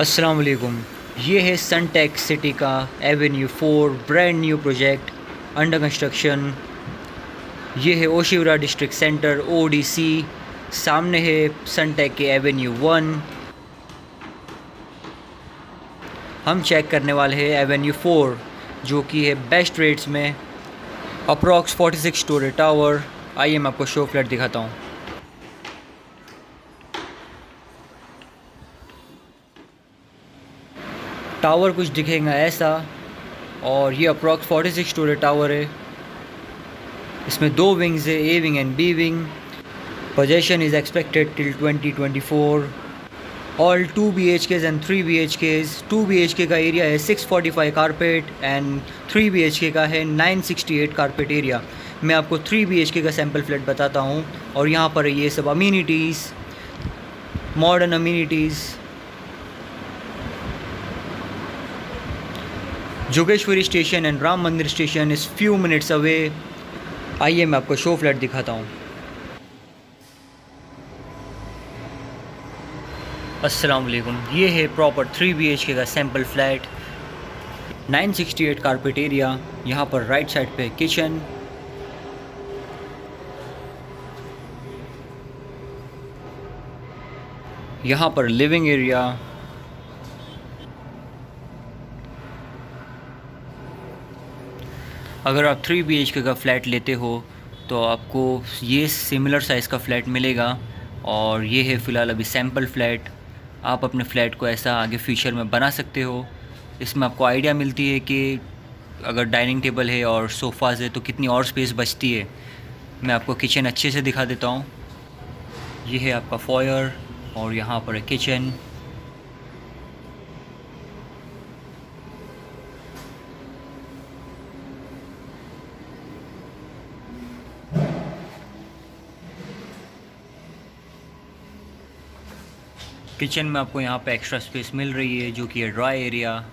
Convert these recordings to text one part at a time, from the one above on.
अस्सलाम वालेकुम। ये है सनटेक सिटी का avenue 4 brand new project under construction. ये है ओशिवरा डिस्ट्रिक्ट सेंटर ओडीसी। सामने है सनटेक के एवेन्यू 1। हम चेक करने वाले हैं एवेन्यू 4 जो कि है बेस्ट रेट्स में। Approx 46 storey tower. आइए मैं आपको शो फ्लैट दिखाता हूँ। टावर कुछ दिखेगा ऐसा, और ये अप्रॉक्स 46 स्टोरी टावर है। इसमें दो विंग्स है, A wing and B wing. Possession is expected till 2024। All 2 BHKs and 3 BHKs। 2 BHK का एरिया है 645 कारपेट एंड 3 BHK का है 968 कारपेट एरिया। मैं आपको 3 BHK का सैम्पल फ्लैट बताता हूँ। और यहाँ पर ये सब amenities, modern amenities. Jogeshwari station and Ram Mandir station is few minutes away. आइए मैं आपको शो फ्लैट दिखाता हूँ। अस्सलाम वालेकुम। ये है प्रॉपर 3 BHK का सैम्पल फ्लैट, 968 कारपेट एरिया। यहाँ पर राइट साइड पे किचन, यहाँ पर लिविंग एरिया, अगर आप 3 BHK का फ्लैट लेते हो तो आपको ये सिमिलर साइज़ का फ़्लैट मिलेगा। और ये है फ़िलहाल अभी सैम्पल फ्लैट। आप अपने फ़्लैट को ऐसा आगे फ्यूचर में बना सकते हो। इसमें आपको आइडिया मिलती है कि अगर डाइनिंग टेबल है और सोफ़ाज़ है तो कितनी और स्पेस बचती है। मैं आपको किचन अच्छे से दिखा देता हूँ। ये है आपका फॉयर और यहाँ पर है किचन। किचन में आपको यहाँ पे एक्स्ट्रा स्पेस मिल रही है जो कि है ड्राई एरिया।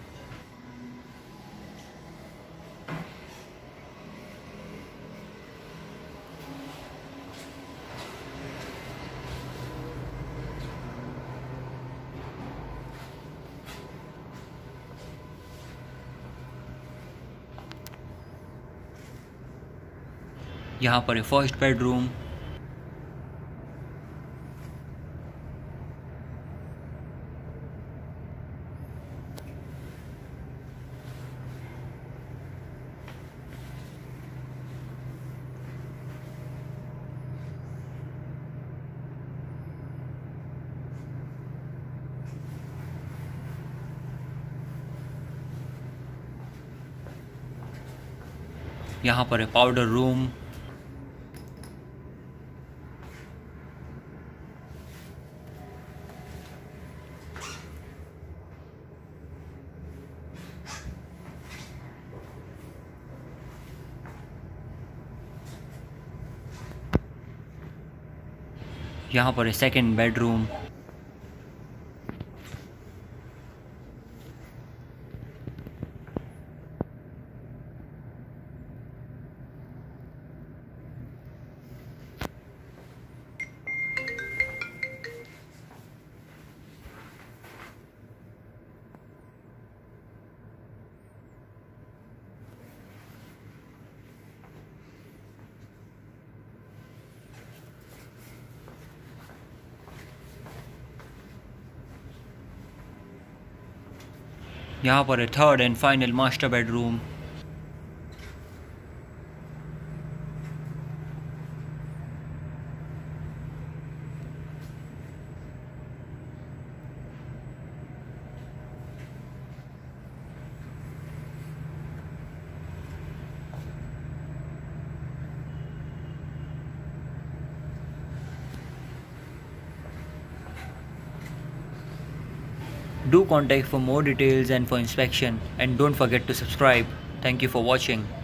यहाँ पर है फर्स्ट बेडरूम। यहाँ पर है पाउडर रूम। यहाँ पर है सेकंड बेडरूम। यहाँ पर है third and final master bedroom. Do contact for more details and for inspection, and don't forget to subscribe. Thank you for watching.